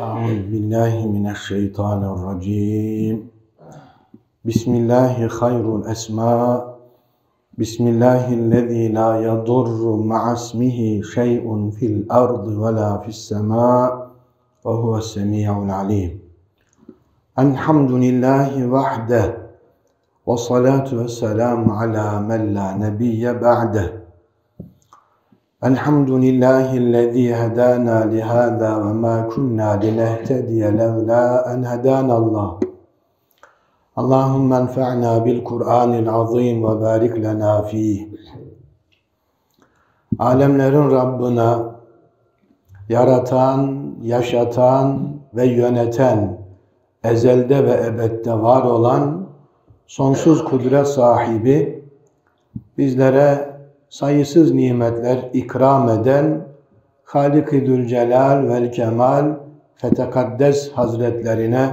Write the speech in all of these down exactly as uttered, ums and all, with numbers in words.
أعوذ بالله من الشيطان الرجيم بسم الله خير الأسماء بسم الله الذي لا يضر مع اسمه شيء في الأرض ولا في السماء وهو السميع العليم الحمد لله وحده والصلاة والسلام على من لا نبي بعده الحمد لله الذي هدانا لهذا وما كنا لنهتدي لولا أن هدانا الله اللهم انفعنا بالقرآن العظيم وبارك لنا فيه. Alemlerin Rabbına, yaratan, yaşatan ve yöneten, ezelde ve ebedde var olan sonsuz kudret sahibi, bizlere sayısız nimetler ikram eden Halik-i Dülcelal vel Kemal Fetekaddes Hazretlerine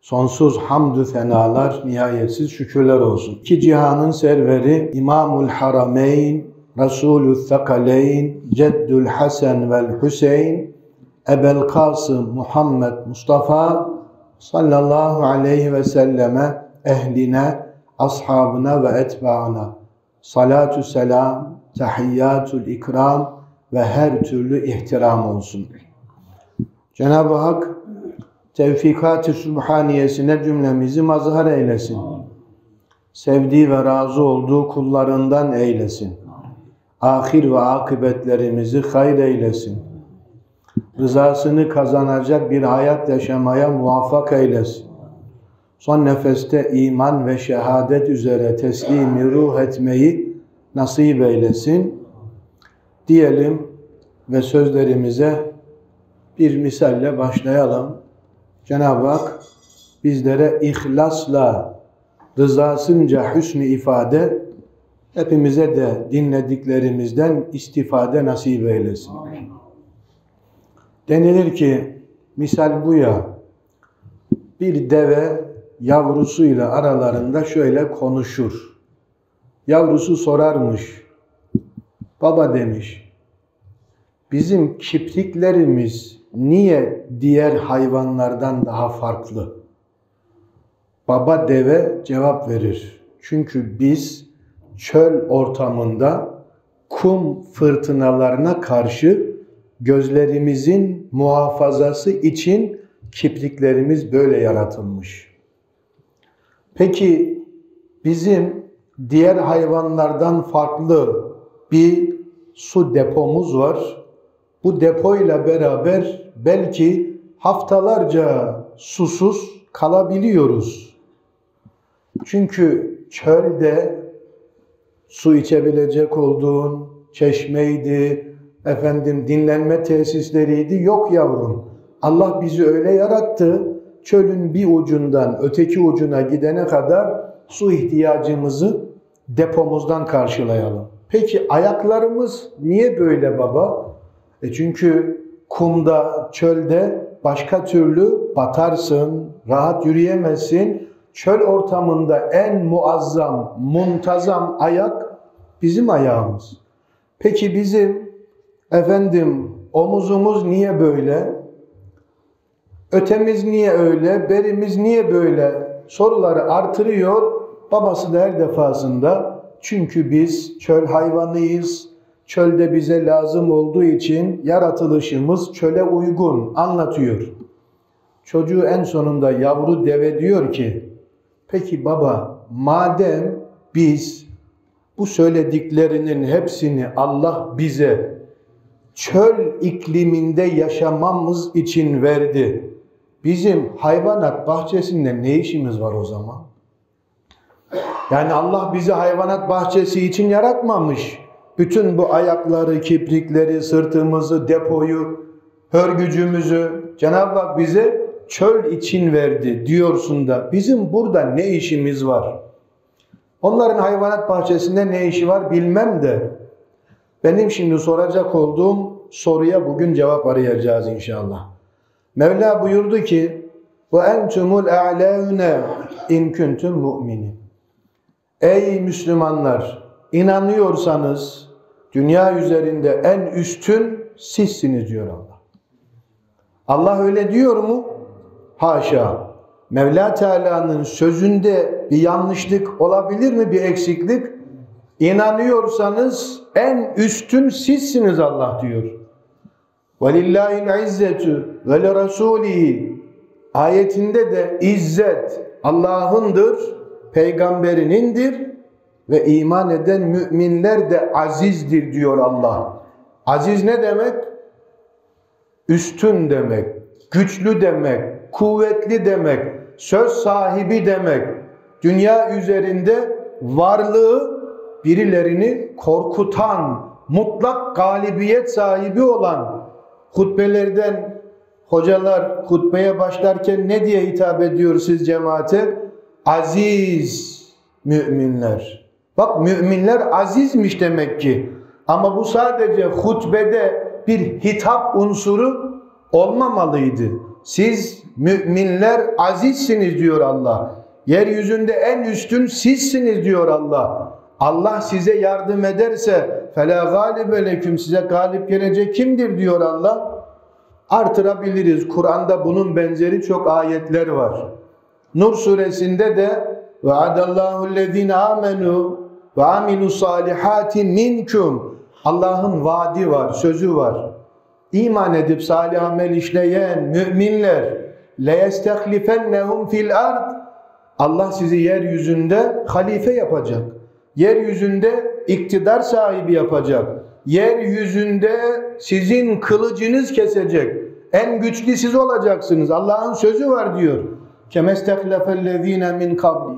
sonsuz hamdü fenalar, nihayetsiz şükürler olsun. İki cihanın serveri İmamul Harameyn, Resulü Thekaleyn, Ceddül Hasan vel Hüseyin, Ebel Kasım Muhammed Mustafa sallallahu aleyhi ve selleme, ehline, ashabına ve etbaına salatü selam, tahiyyatül ikram ve her türlü ihtiram olsun. Cenab-ı Hak tevfikat-ı sübhaniyesine cümlemizi mazhar eylesin. Sevdiği ve razı olduğu kullarından eylesin. Ahir ve akıbetlerimizi hayır eylesin. Rızasını kazanacak bir hayat yaşamaya muvaffak eylesin. Son nefeste iman ve şehadet üzere teslimi ruh etmeyi nasip eylesin diyelim ve sözlerimize bir misalle başlayalım. Cenab-ı Hak bizlere ihlasla, rızasınca hüsnü ifade, hepimize de dinlediklerimizden istifade nasip eylesin. Denilir ki, misal bu ya, bir deve yavrusuyla aralarında şöyle konuşur. Yavrusu sorarmış. Baba demiş, bizim kipriklerimiz niye diğer hayvanlardan daha farklı? Baba deve cevap verir. Çünkü biz çöl ortamında kum fırtınalarına karşı gözlerimizin muhafazası için kipriklerimiz böyle yaratılmış. Peki bizim diğer hayvanlardan farklı bir su depomuz var. Bu depoyla beraber belki haftalarca susuz kalabiliyoruz. Çünkü çölde su içebilecek olduğun çeşmeydi, efendim dinlenme tesisleriydi. Yok yavrum, Allah bizi öyle yarattı. Çölün bir ucundan öteki ucuna gidene kadar su ihtiyacımızı depomuzdan karşılayalım. Peki ayaklarımız niye böyle baba? E çünkü kumda, çölde başka türlü batarsın, rahat yürüyemezsin. Çöl ortamında en muazzam, muntazam ayak bizim ayağımız. Peki bizim efendim omuzumuz niye böyle? Ötemiz niye öyle, berimiz niye böyle soruları artırıyor. Babası da her defasında çünkü biz çöl hayvanıyız. Çölde bize lazım olduğu için yaratılışımız çöle uygun anlatıyor. Çocuğu en sonunda yavru deve diyor ki, peki baba madem biz bu söylediklerinin hepsini Allah bize çöl ikliminde yaşamamız için verdi. Bizim hayvanat bahçesinde ne işimiz var o zaman? Yani Allah bizi hayvanat bahçesi için yaratmamış. Bütün bu ayakları, kiprikleri, sırtımızı, depoyu, hörgücümüzü Cenab-ı Hak bize çöl için verdi diyorsun da bizim burada ne işimiz var? Onların hayvanat bahçesinde ne işi var bilmem de benim şimdi soracak olduğum soruya bugün cevap arayacağız inşallah. Mevla buyurdu ki: "Ve entumul a'levne in kuntum mu'minin." Ey Müslümanlar, inanıyorsanız dünya üzerinde en üstün sizsiniz diyor Allah. Allah öyle diyor mu? Haşa. Mevla Teala'nın sözünde bir yanlışlık olabilir mi, bir eksiklik? İnanıyorsanız en üstün sizsiniz Allah diyor. وَلِلَّهِ الْعِزَّةُ وَلِرَسُولِهِ ayetinde de izzet Allah'ındır, peygamberinindir ve iman eden müminler de azizdir diyor Allah. Aziz ne demek? Üstün demek, güçlü demek, kuvvetli demek, söz sahibi demek. Dünya üzerinde varlığı birilerini korkutan, mutlak galibiyet sahibi olan, hutbelerden hocalar hutbeye başlarken ne diye hitap ediyor siz cemaate? Aziz müminler. Bak, müminler azizmiş demek ki. Ama bu sadece hutbede bir hitap unsuru olmamalıydı. Siz müminler azizsiniz diyor Allah. Yeryüzünde en üstün sizsiniz diyor Allah. Allah size yardım ederse فَلَا غَالِبَ لَكُمْ size galip gelecek kimdir diyor Allah. Artırabiliriz. Kur'an'da bunun benzeri çok ayetler var. Nur suresinde de وَعَدَ اللّٰهُ الَّذ۪ينَ آمَنُوا وَعَمِلُوا الصَّالِحَاتِ مِنْكُمْ Allah'ın vaadi var, sözü var. İman edip salih amel işleyen müminler لَيَسْتَخْلِفَنَّهُمْ فِي الْاَرْضِ Allah sizi yeryüzünde halife yapacak. Yeryüzünde iktidar sahibi yapacak. Yeryüzünde sizin kılıcınız kesecek. En güçlü siz olacaksınız. Allah'ın sözü var diyor. كَمَسْتَخْلَفَ min kabli.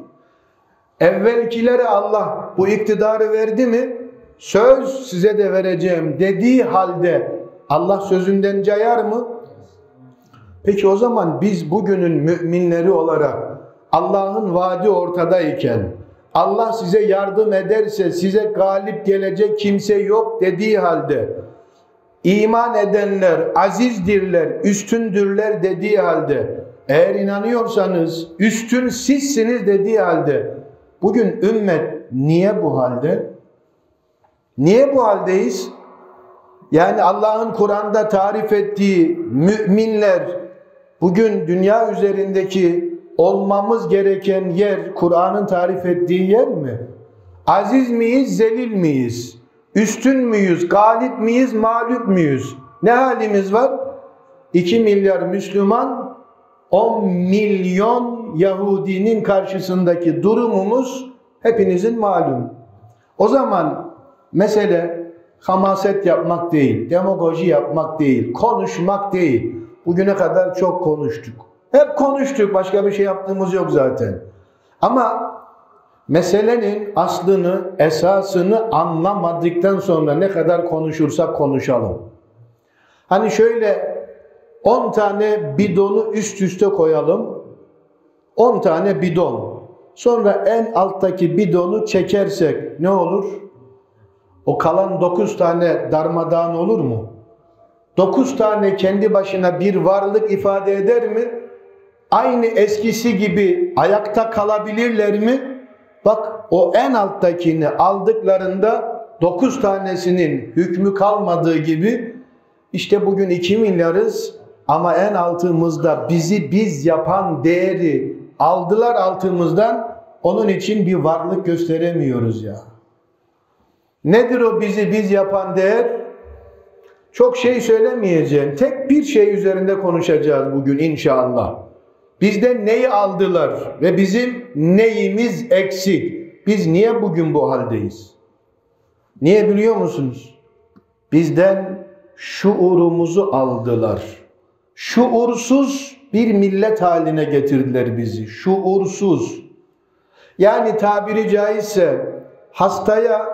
Evvelkilere Allah bu iktidarı verdi mi? Söz size de vereceğim dediği halde Allah sözünden cayar mı? Peki o zaman biz bugünün müminleri olarak Allah'ın vaadi ortadayken, Allah size yardım ederse size galip gelecek kimse yok dediği halde, iman edenler azizdirler, üstündürler dediği halde, eğer inanıyorsanız üstün sizsiniz dediği halde, bugün ümmet niye bu halde? Niye bu haldeyiz? Yani Allah'ın Kur'an'da tarif ettiği müminler, bugün dünya üzerindeki olmamız gereken yer, Kur'an'ın tarif ettiği yer mi? Aziz miyiz, zelil miyiz? Üstün müyüz, galip miyiz, mağlup muyuz? Ne halimiz var? iki milyar Müslüman, on milyon Yahudinin karşısındaki durumumuz hepinizin malum. O zaman mesele hamaset yapmak değil, demagoji yapmak değil, konuşmak değil. Bugüne kadar çok konuştuk. Hep konuştuk, başka bir şey yaptığımız yok zaten. Ama meselenin aslını, esasını anlamadıktan sonra ne kadar konuşursak konuşalım. Hani şöyle on tane bidonu üst üste koyalım, on tane bidon. Sonra en alttaki bidonu çekersek ne olur? O kalan dokuz tane darmadağın olur mu? dokuz tane kendi başına bir varlık ifade eder mi? Aynı eskisi gibi ayakta kalabilirler mi? Bak, o en alttakini aldıklarında dokuz tanesinin hükmü kalmadığı gibi, işte bugün iki milyarız ama en altımızda bizi biz yapan değeri aldılar altımızdan, onun için bir varlık gösteremiyoruz ya. Nedir o bizi biz yapan değer? Çok şey söylemeyeceğim. Tek bir şey üzerinde konuşacağız bugün inşallah. Bizden neyi aldılar ve bizim neyimiz eksik? Biz niye bugün bu haldeyiz? Niye biliyor musunuz? Bizden şuurumuzu aldılar. Şuursuz bir millet haline getirdiler bizi. Şuursuz. Yani tabiri caizse hastaya,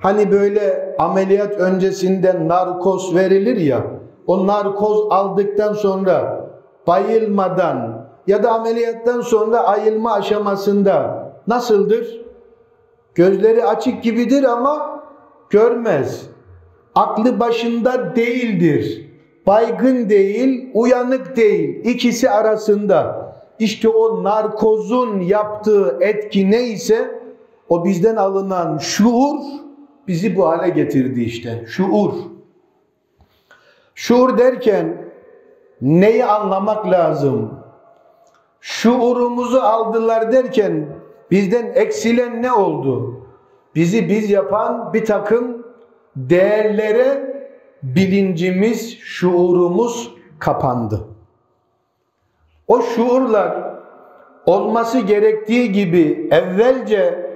hani böyle ameliyat öncesinde narkoz verilir ya, o narkoz aldıktan sonra bayılmadan ya da ameliyattan sonra ayılma aşamasında nasıldır? Gözleri açık gibidir ama görmez. Aklı başında değildir. Baygın değil, uyanık değil. İkisi arasında. İşte o narkozun yaptığı etki neyse, o bizden alınan şuur bizi bu hale getirdi işte. Şuur. Şuur derken neyi anlamak lazım? Şuurumuzu aldılar derken bizden eksilen ne oldu? Bizi biz yapan bir takım değerlere bilincimiz, şuurumuz kapandı. O şuurlar olması gerektiği gibi evvelce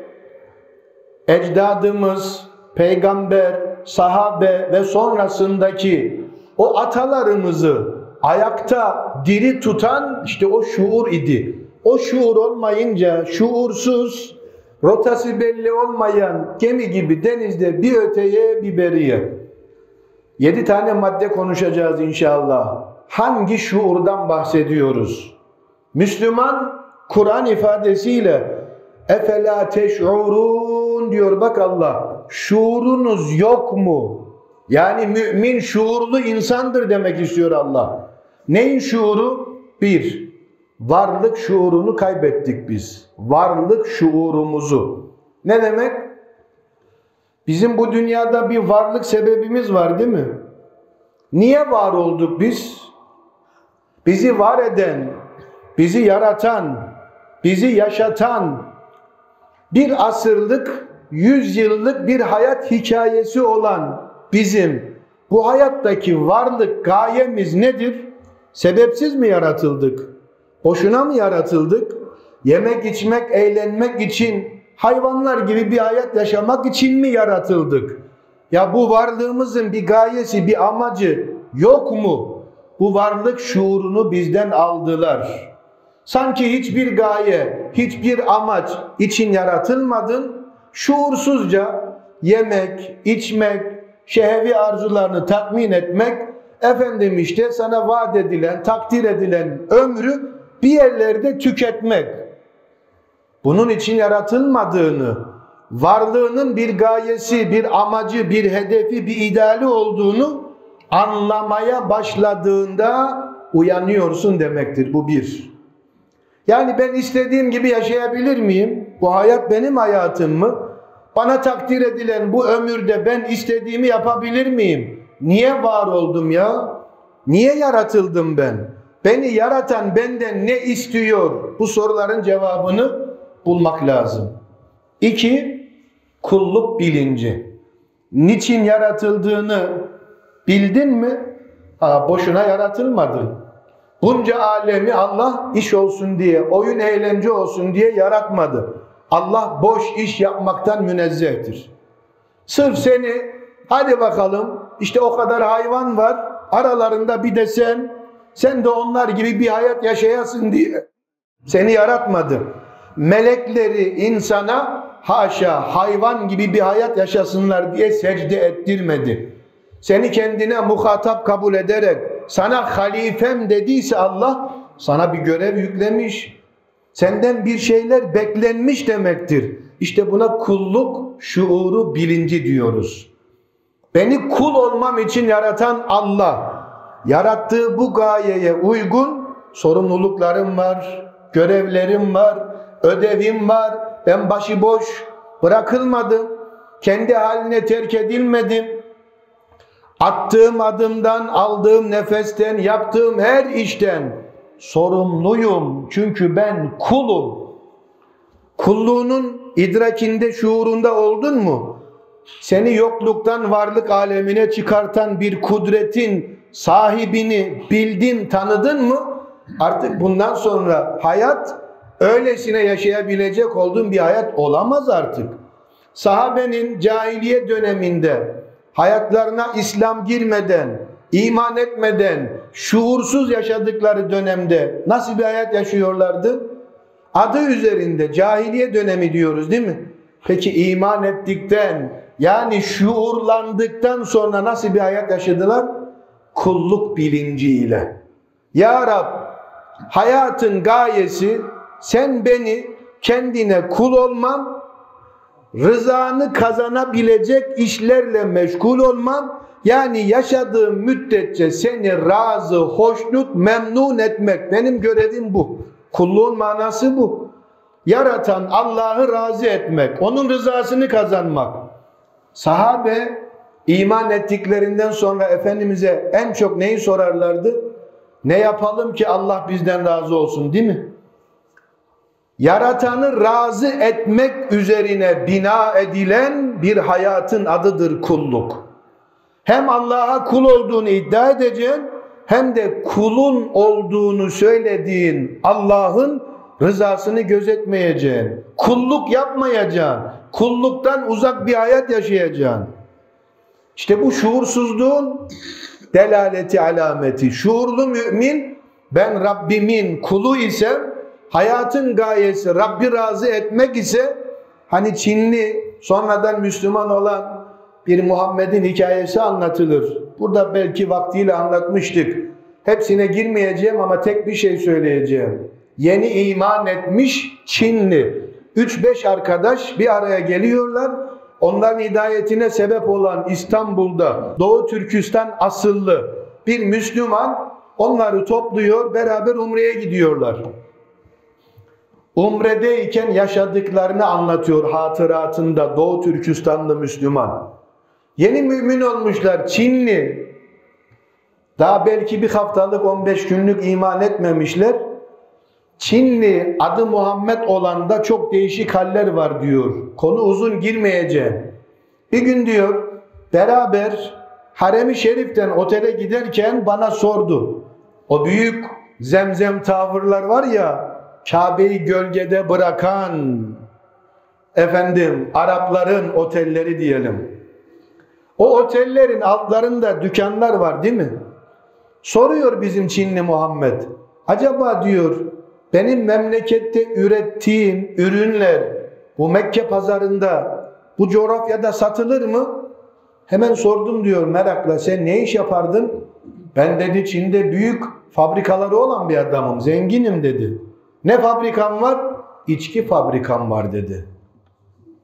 ecdadımız, peygamber, sahabe ve sonrasındaki o atalarımızı ayakta diri tutan işte o şuur idi. O şuur olmayınca şuursuz, rotası belli olmayan gemi gibi denizde bir öteye bir beriye. Yedi tane madde konuşacağız inşallah. Hangi şuurdan bahsediyoruz? Müslüman Kur'an ifadesiyle "Efela teş'urun" diyor bak Allah. Şuurunuz yok mu? Yani mümin şuurlu insandır demek istiyor Allah. Neyin şuuru? Bir, varlık şuurunu kaybettik biz. Varlık şuurumuzu. Ne demek? Bizim bu dünyada bir varlık sebebimiz var değil mi? Niye var olduk biz? Bizi var eden, bizi yaratan, bizi yaşatan bir asırlık, yüz yıllık bir hayat hikayesi olan bizim bu hayattaki varlık gayemiz nedir? Sebepsiz mi yaratıldık? Boşuna mı yaratıldık? Yemek, içmek, eğlenmek için, hayvanlar gibi bir hayat yaşamak için mi yaratıldık? Ya bu varlığımızın bir gayesi, bir amacı yok mu? Bu varlık şuurunu bizden aldılar. Sanki hiçbir gaye, hiçbir amaç için yaratılmadın. Şuursuzca yemek, içmek, şehvi arzularını tatmin etmek, efendim işte sana vaat edilen, takdir edilen ömrü bir yerlerde tüketmek. Bunun için yaratılmadığını, varlığının bir gayesi, bir amacı, bir hedefi, bir ideali olduğunu anlamaya başladığında uyanıyorsun demektir. Bu bir. Yani ben istediğim gibi yaşayabilir miyim? Bu hayat benim hayatım mı? Bana takdir edilen bu ömürde ben istediğimi yapabilir miyim? Niye var oldum ya? Niye yaratıldım ben? Beni yaratan benden ne istiyor? Bu soruların cevabını bulmak lazım. İki, kulluk bilinci. Niçin yaratıldığını bildin mi? Ha, boşuna yaratılmadın. Bunca alemi Allah iş olsun diye, oyun eğlence olsun diye yaratmadı. Allah boş iş yapmaktan münezzehtir. Sırf seni, hadi bakalım işte o kadar hayvan var, aralarında bir de sen, sen de onlar gibi bir hayat yaşayasın diye seni yaratmadı. Melekleri insana haşa hayvan gibi bir hayat yaşasınlar diye secde ettirmedi. Seni kendine muhatap kabul ederek sana halifem dediyse Allah sana bir görev yüklemiş. Senden bir şeyler beklenmiş demektir. İşte buna kulluk şuuru bilinci diyoruz. Beni kul olmam için yaratan Allah, yarattığı bu gayeye uygun sorumluluklarım var, görevlerim var, ödevim var. Ben başıboş bırakılmadım, kendi haline terk edilmedim. Attığım adımdan, aldığım nefesten, yaptığım her işten sorumluyum çünkü ben kulum. Kulluğunun idrakinde, şuurunda oldun mu? Seni yokluktan varlık alemine çıkartan bir kudretin sahibini bildin, tanıdın mı? Artık bundan sonra hayat öylesine yaşayabilecek olduğun bir hayat olamaz artık. Sahabenin cahiliye döneminde hayatlarına İslam girmeden, İman etmeden, şuursuz yaşadıkları dönemde nasıl bir hayat yaşıyorlardı? Adı üzerinde cahiliye dönemi diyoruz değil mi? Peki iman ettikten, yani şuurlandıktan sonra nasıl bir hayat yaşadılar? Kulluk bilinciyle. Ya Rab, hayatın gayesi sen beni kendine kul olmam, rızanı kazanabilecek işlerle meşgul olmam, yani yaşadığım müddetçe seni razı, hoşnut, memnun etmek. Benim görevim bu. Kulluğun manası bu. Yaratan Allah'ı razı etmek. Onun rızasını kazanmak. Sahabe iman ettiklerinden sonra Efendimiz'e en çok neyi sorarlardı? Ne yapalım ki Allah bizden razı olsun, değil mi? Yaratanı razı etmek üzerine bina edilen bir hayatın adıdır kulluk. Hem Allah'a kul olduğunu iddia edeceksin, hem de kulun olduğunu söylediğin Allah'ın rızasını gözetmeyeceksin. Kulluk yapmayacaksın. Kulluktan uzak bir hayat yaşayacaksın. İşte bu şuursuzluğun delaleti alameti. Şuurlu mümin, ben Rabbimin kulu isem, hayatın gayesi Rabbi razı etmek ise, hani Çinli sonradan Müslüman olan bir Muhammed'in hikayesi anlatılır. Burada belki vaktiyle anlatmıştık. Hepsine girmeyeceğim ama tek bir şey söyleyeceğim. Yeni iman etmiş Çinli üç beş arkadaş bir araya geliyorlar. Onların hidayetine sebep olan İstanbul'da Doğu Türkistan asıllı bir Müslüman onları topluyor, beraber Umre'ye gidiyorlar. Umre'deyken yaşadıklarını anlatıyor hatıratında Doğu Türkistanlı Müslüman. Yeni mümin olmuşlar Çinli. Daha belki bir haftalık on beş günlük iman etmemişler. Çinli adı Muhammed olan da çok değişik haller var diyor. Konu uzun, girmeyeceğim. Bir gün diyor beraber Harem-i Şerif'ten otele giderken bana sordu. O büyük zemzem tavırlar var ya, Kabe'yi gölgede bırakan efendim Arapların otelleri diyelim. O otellerin altlarında dükkanlar var değil mi? Soruyor bizim Çinli Muhammed. Acaba diyor benim memlekette ürettiğim ürünler bu Mekke pazarında, bu coğrafyada satılır mı? Hemen sordum diyor merakla, sen ne iş yapardın? Ben dedi Çin'de büyük fabrikaları olan bir adamım, zenginim dedi. Ne fabrikam var? İçki fabrikam var dedi.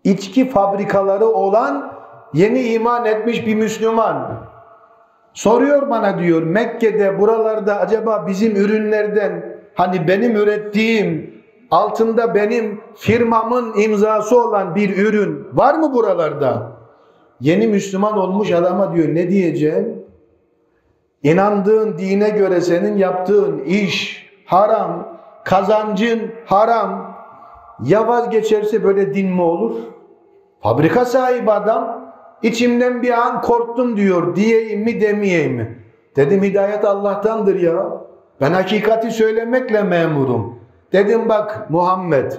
İçki fabrikaları olan yeni iman etmiş bir Müslüman. Soruyor bana diyor Mekke'de buralarda acaba bizim ürünlerden, hani benim ürettiğim, altında benim firmamın imzası olan bir ürün var mı buralarda? Yeni Müslüman olmuş adama diyor ne diyeceğim? İnandığın dine göre senin yaptığın iş haram, kazancın haram. Ya vazgeçerse böyle din mi olur? Fabrika sahibi adam, içimden bir an korktum diyor, diyeyim mi demeyeyim mi? Dedim hidayet Allah'tandır ya. Ben hakikati söylemekle memurum. Dedim bak Muhammed,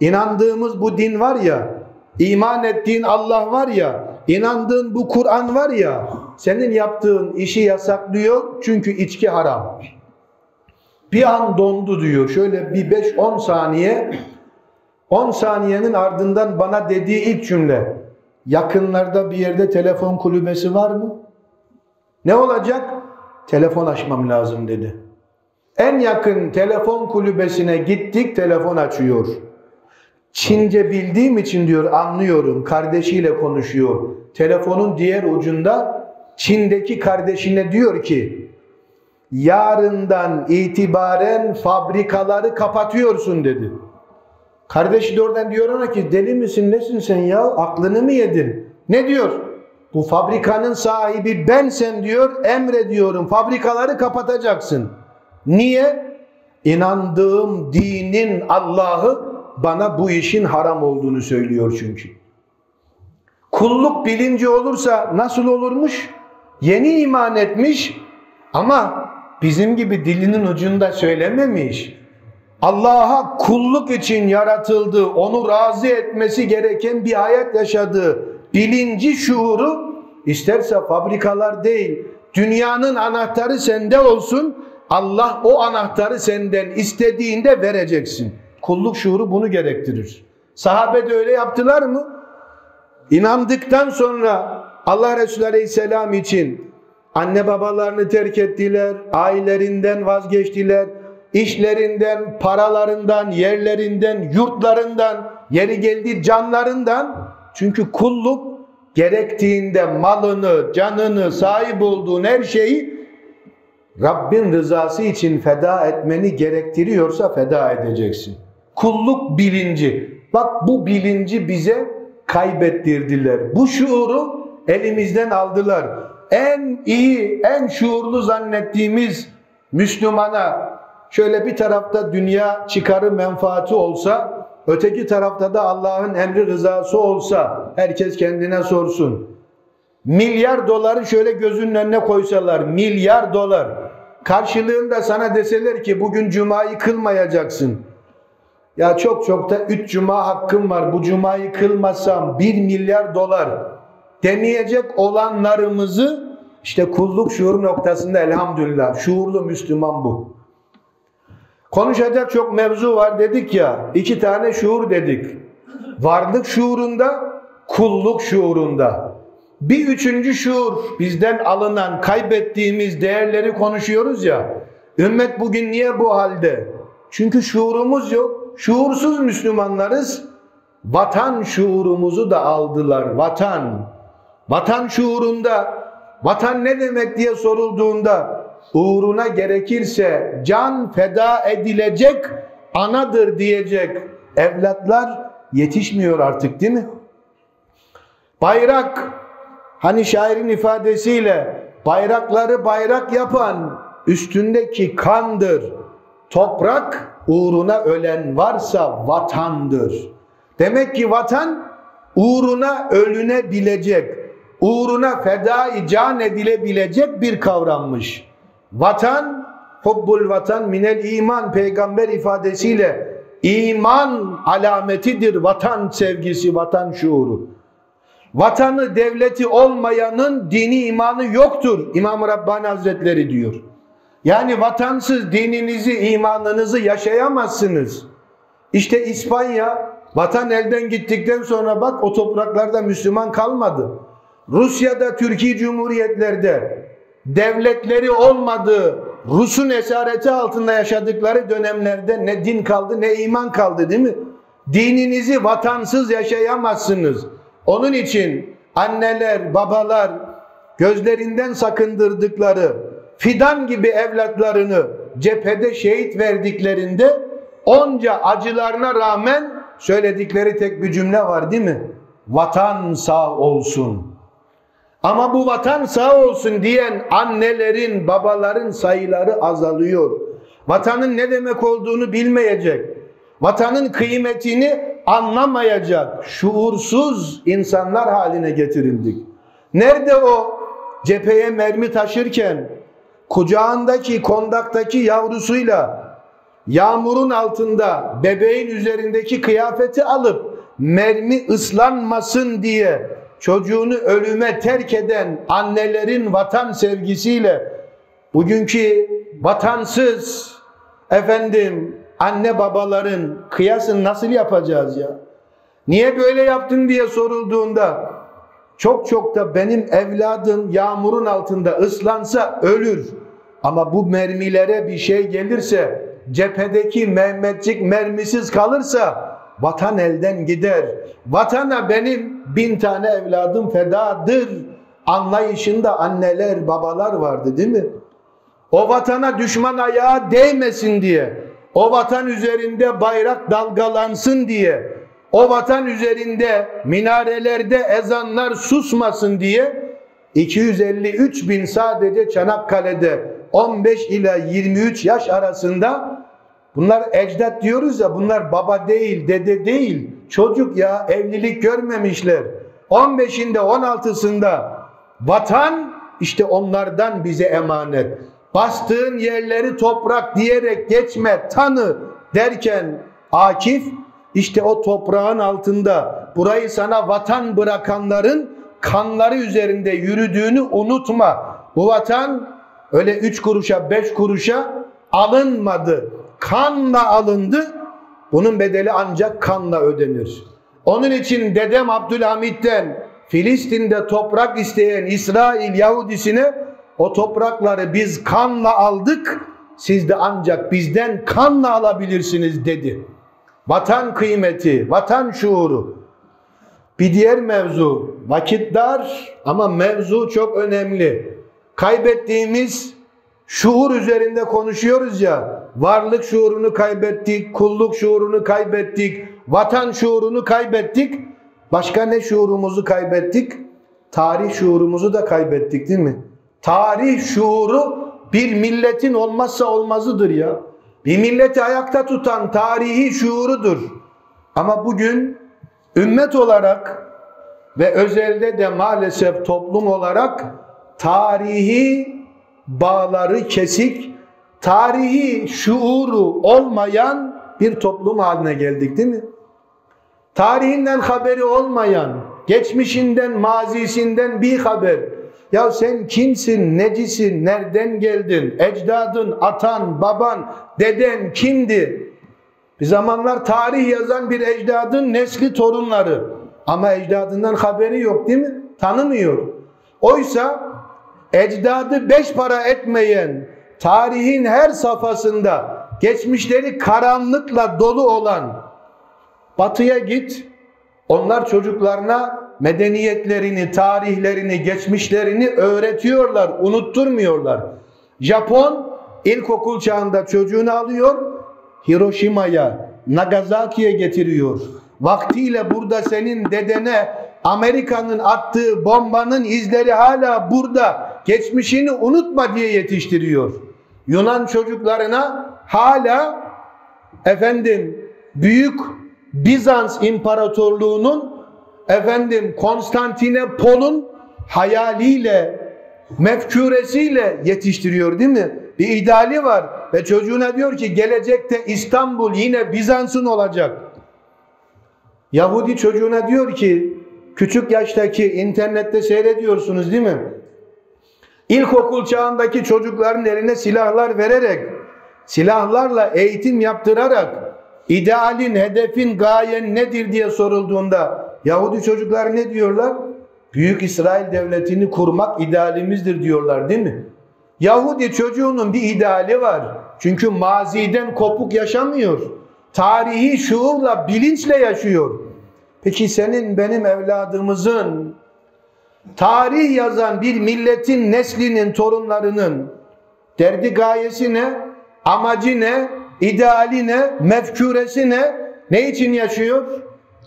inandığımız bu din var ya, iman ettiğin Allah var ya, inandığın bu Kur'an var ya, senin yaptığın işi yasaklıyor çünkü içki haram. Bir an dondu diyor. Şöyle bir beş on saniye, on saniyenin ardından bana dediği ilk cümle, yakınlarda bir yerde telefon kulübesi var mı? Ne olacak? Telefon açmam lazım dedi. En yakın telefon kulübesine gittik, telefon açıyor. Çince bildiğim için diyor anlıyorum, kardeşiyle konuşuyor. Telefonun diğer ucunda Çin'deki kardeşine diyor ki, yarından itibaren fabrikaları kapatıyorsun dedi. Kardeşi de oradan diyor ona ki, deli misin nesin sen ya, aklını mı yedin? Ne diyor? Bu fabrikanın sahibi bensen diyor, emrediyorum fabrikaları kapatacaksın. Niye? İnandığım dinin Allah'ı bana bu işin haram olduğunu söylüyor çünkü. Kulluk bilinci olursa nasıl olurmuş? Yeni iman etmiş ama bizim gibi dilinin ucunda söylememiş. Allah'a kulluk için yaratıldığı, onu razı etmesi gereken bir hayat yaşadığı bilinci, şuuru, isterse fabrikalar değil, dünyanın anahtarı sende olsun, Allah o anahtarı senden istediğinde vereceksin. Kulluk şuuru bunu gerektirir. Sahabe de öyle yaptılar mı? İnandıktan sonra Allah Resulü Aleyhisselam için anne babalarını terk ettiler, ailelerinden vazgeçtiler, işlerinden, paralarından, yerlerinden, yurtlarından, yeri geldi canlarından. Çünkü kulluk gerektiğinde malını, canını, sahip olduğun her şeyi Rabbin rızası için feda etmeni gerektiriyorsa feda edeceksin. Kulluk bilinci. Bak bu bilinci bize kaybettirdiler. Bu şuuru elimizden aldılar. En iyi, en şuurlu zannettiğimiz Müslümana şöyle bir tarafta dünya çıkarı menfaati olsa, öteki tarafta da Allah'ın emri rızası olsa, herkes kendine sorsun. Milyar doları şöyle gözünün önüne koysalar, milyar dolar. Karşılığında sana deseler ki bugün cumayı kılmayacaksın. Ya çok çok da üç cuma hakkım var, bu cumayı kılmasam bir milyar dolar demeyecek olanlarımızı işte kulluk şuur noktasında elhamdülillah. Şuurlu Müslüman bu. Konuşacak çok mevzu var dedik ya, iki tane şuur dedik. Varlık şuurunda, kulluk şuurunda. Bir üçüncü şuur, bizden alınan, kaybettiğimiz değerleri konuşuyoruz ya. Ümmet bugün niye bu halde? Çünkü şuurumuz yok. Şuursuz Müslümanlarız. Vatan şuurumuzu da aldılar. Vatan. Vatan şuurunda, vatan ne demek diye sorulduğunda, uğruna gerekirse can feda edilecek anadır diyecek evlatlar yetişmiyor artık, değil mi? Bayrak, hani şairin ifadesiyle bayrakları bayrak yapan üstündeki kandır. Toprak uğruna ölen varsa vatandır. Demek ki vatan uğruna ölünebilecek, uğruna feda-i can edilebilecek bir kavrammış. Vatan, hubbul vatan minel iman, peygamber ifadesiyle iman alametidir vatan sevgisi, vatan şuuru. Vatanı, devleti olmayanın dini, imanı yoktur. İmam-ı Rabbani Hazretleri diyor. Yani vatansız dininizi, imanınızı yaşayamazsınız. İşte İspanya, vatan elden gittikten sonra bak o topraklarda Müslüman kalmadı. Rusya'da, Türkiye Cumhuriyetlerde devletleri olmadığı, Rus'un esareti altında yaşadıkları dönemlerde ne din kaldı ne iman kaldı, değil mi? Dininizi vatansız yaşayamazsınız. Onun için anneler, babalar gözlerinden sakındırdıkları fidan gibi evlatlarını cephede şehit verdiklerinde onca acılarına rağmen söyledikleri tek bir cümle var, değil mi? Vatan sağ olsun. Ama bu vatan sağ olsun diyen annelerin, babaların sayıları azalıyor. Vatanın ne demek olduğunu bilmeyecek, vatanın kıymetini anlamayacak şuursuz insanlar haline getirildik. Nerede o cepheye mermi taşırken kucağındaki, kondaktaki yavrusuyla yağmurun altında bebeğin üzerindeki kıyafeti alıp mermi ıslanmasın diye çocuğunu ölüme terk eden annelerin vatan sevgisiyle bugünkü vatansız efendim anne babaların kıyasını nasıl yapacağız ya? Niye böyle yaptın diye sorulduğunda çok çok da benim evladım yağmurun altında ıslansa ölür. Ama bu mermilere bir şey gelirse, cephedeki Mehmetçik mermisiz kalırsa vatan elden gider. Vatana benim bin tane evladım fedadır anlayışında anneler, babalar vardı, değil mi? O vatana düşman ayağı değmesin diye, o vatan üzerinde bayrak dalgalansın diye, o vatan üzerinde minarelerde ezanlar susmasın diye iki yüz elli üç bin sadece Çanakkale'de on beş ila yirmi üç yaş arasında, bunlar ecdat diyoruz ya, bunlar baba değil, dede değil, çocuk ya, evlilik görmemişler. on beşinde on altısında vatan işte onlardan bize emanet. Bastığın yerleri toprak diyerek geçme, tanı derken Akif, işte o toprağın altında burayı sana vatan bırakanların kanları üzerinde yürüdüğünü unutma. Bu vatan öyle üç kuruşa beş kuruşa alınmadı. Kanla alındı. Bunun bedeli ancak kanla ödenir. Onun için dedem Abdülhamid'den Filistin'de toprak isteyen İsrail Yahudisine o toprakları biz kanla aldık, siz de ancak bizden kanla alabilirsiniz dedi. Vatan kıymeti, vatan şuuru. Bir diğer mevzu, vakit dar ama mevzu çok önemli. Kaybettiğimiz şuur üzerinde konuşuyoruz ya, varlık şuurunu kaybettik, kulluk şuurunu kaybettik, vatan şuurunu kaybettik. Başka ne şuurumuzu kaybettik? Tarih şuurumuzu da kaybettik, değil mi? Tarih şuuru bir milletin olmazsa olmazıdır ya. Bir milleti ayakta tutan tarihi şuurudur. Ama bugün ümmet olarak ve özelde de maalesef toplum olarak tarihi bağları kesik, tarihi şuuru olmayan bir toplum haline geldik değil mi? Tarihinden haberi olmayan, geçmişinden, mazisinden bir haber. Ya sen kimsin, necisin, nereden geldin, ecdadın, atan, baban, deden kimdi? Bir zamanlar tarih yazan bir ecdadın nesli torunları. Ama ecdadından haberi yok değil mi? Tanımıyor. Oysa ecdadı beş para etmeyen, tarihin her safhasında geçmişleri karanlıkla dolu olan, batıya git, onlar çocuklarına medeniyetlerini, tarihlerini, geçmişlerini öğretiyorlar, unutturmuyorlar. Japon ilkokul çağında çocuğunu alıyor, Hiroşima'ya, Nagasaki'ye getiriyor. Vaktiyle burada senin dedene Amerika'nın attığı bombanın izleri hala burada, geçmişini unutma diye yetiştiriyor. Yunan çocuklarına hala efendim büyük Bizans İmparatorluğu'nun, efendim Konstantinopol'un hayaliyle, mefküresiyle yetiştiriyor değil mi? Bir ideali var ve çocuğuna diyor ki gelecekte İstanbul yine Bizans'ın olacak. Yahudi çocuğuna diyor ki, küçük yaştaki internette seyrediyorsunuz değil mi? İlkokul çağındaki çocukların eline silahlar vererek, silahlarla eğitim yaptırarak, İdealin, hedefin, gayen nedir diye sorulduğunda Yahudi çocuklar ne diyorlar? Büyük İsrail devletini kurmak idealimizdir diyorlar değil mi? Yahudi çocuğunun bir ideali var. Çünkü maziden kopuk yaşamıyor. Tarihi şuurla, bilinçle yaşıyor. Peki senin benim evladımızın, tarih yazan bir milletin neslinin, torunlarının derdi, gayesi ne? Amacı ne? İdeali ne? Mefküresi ne? Ne için yaşıyor?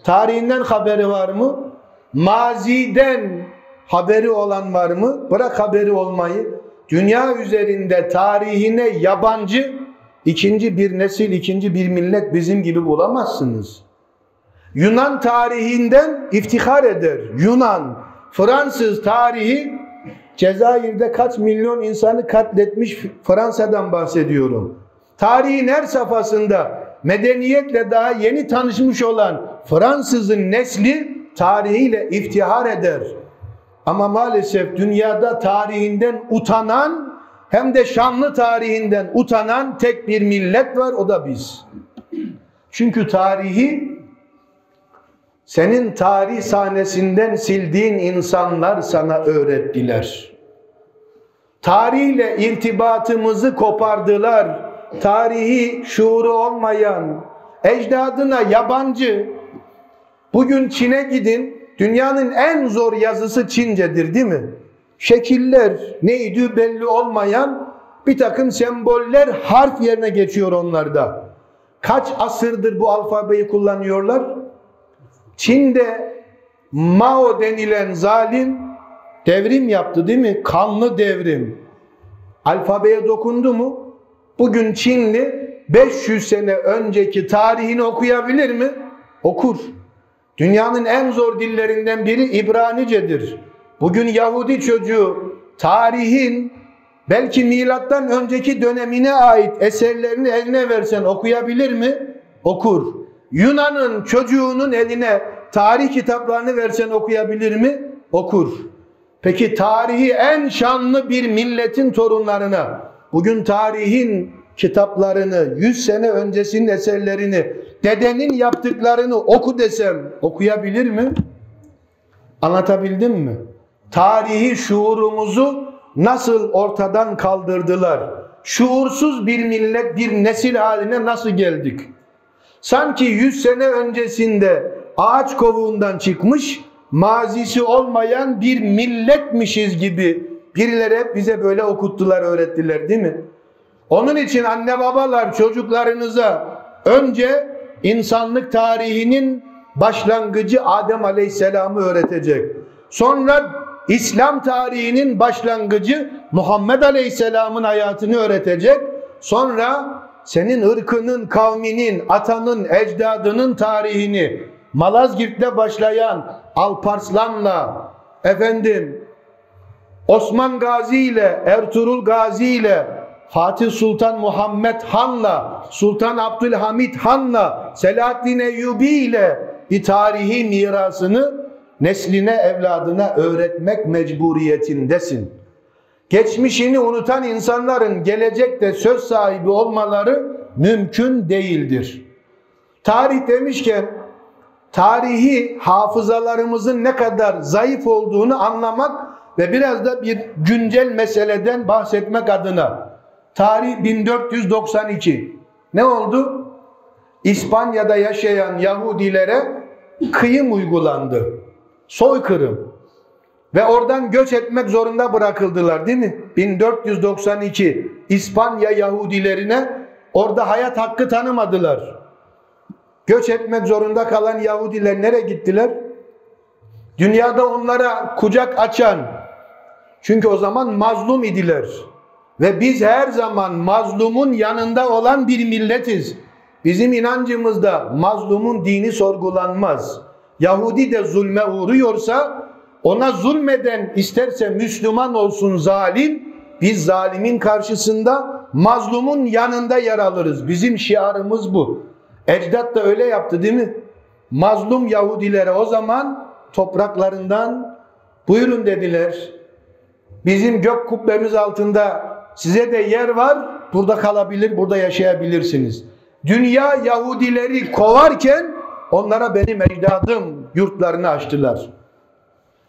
Tarihinden haberi var mı? Maziden haberi olan var mı? Bırak haberi olmayı. Dünya üzerinde tarihine yabancı ikinci bir nesil, ikinci bir millet bizim gibi bulamazsınız. Yunan tarihinden iftihar eder. Yunan, Fransız tarihi, Cezayir'de kaç milyon insanı katletmiş Fransa'dan bahsediyorum. Tarihin her safhasında medeniyetle daha yeni tanışmış olan Fransız'ın nesli tarihiyle iftihar eder. Ama maalesef dünyada tarihinden utanan, hem de şanlı tarihinden utanan tek bir millet var, o da biz. Çünkü tarihi senin tarih sahnesinden sildiğin insanlar sana öğrettiler. Tarihle irtibatımızı kopardılar. Tarihi şuuru olmayan, ecdadına yabancı. Bugün Çin'e gidin, dünyanın en zor yazısı Çincedir değil mi? Şekiller neydi belli olmayan bir takım semboller harf yerine geçiyor onlarda. Kaç asırdır bu alfabeyi kullanıyorlar? Çin'de Mao denilen zalim devrim yaptı değil mi? Kanlı devrim. Alfabeye dokundu mu? Bugün Çinli beş yüz sene önceki tarihini okuyabilir mi? Okur. Dünyanın en zor dillerinden biri İbranice'dir. Bugün Yahudi çocuğu tarihin belki milattan önceki dönemine ait eserlerini eline versen okuyabilir mi? Okur. Yunan'ın çocuğunun eline tarih kitaplarını versen okuyabilir mi? Okur. Peki tarihi en şanlı bir milletin torunlarına bugün tarihin kitaplarını, yüz sene öncesinin eserlerini, dedenin yaptıklarını oku desem okuyabilir mi? Anlatabildim mi? Tarihi şuurumuzu nasıl ortadan kaldırdılar? Şuursuz bir millet, bir nesil haline nasıl geldik? Sanki yüz sene öncesinde ağaç kovuğundan çıkmış, mazisi olmayan bir milletmişiz gibi birileri hep bize böyle okuttular, öğrettiler değil mi? Onun için anne babalar, çocuklarınıza önce insanlık tarihinin başlangıcı Adem Aleyhisselam'ı öğretecek. Sonra İslam tarihinin başlangıcı Muhammed Aleyhisselam'ın hayatını öğretecek. Sonra senin ırkının, kavminin, atanın, ecdadının tarihini Malazgirt'te başlayan Alparslan'la, efendim Osman Gazi ile, Ertuğrul Gazi ile, Fatih Sultan Muhammed Han'la, Sultan Abdülhamid Han'la, Selahaddin Eyyubi ile bir tarihi mirasını nesline, evladına öğretmek mecburiyetindesin. Geçmişini unutan insanların gelecekte söz sahibi olmaları mümkün değildir. Tarih demişken, tarihi hafızalarımızın ne kadar zayıf olduğunu anlamak ve biraz da bir güncel meseleden bahsetmek adına. Tarih bin dört yüz doksan iki. Ne oldu? İspanya'da yaşayan Yahudilere kıyım uygulandı. Soykırım. Ve oradan göç etmek zorunda bırakıldılar, değil mi? bin dört yüz doksan iki İspanya Yahudilerine orada hayat hakkı tanımadılar. Göç etmek zorunda kalan Yahudiler nereye gittiler? Dünyada onlara kucak açan, çünkü o zaman mazlum idiler. Ve biz her zaman mazlumun yanında olan bir milletiz. Bizim inancımızda mazlumun dini sorgulanmaz. Yahudi de zulme uğruyorsa, ona zulmeden isterse Müslüman olsun zalim, biz zalimin karşısında mazlumun yanında yer alırız. Bizim şiarımız bu. Ecdat da öyle yaptı, değil mi? Mazlum Yahudilere o zaman topraklarından buyurun dediler. Bizim gök kubbemiz altında size de yer var. Burada kalabilir, burada yaşayabilirsiniz. Dünya Yahudileri kovarken onlara benim ecdadım yurtlarını açtılar.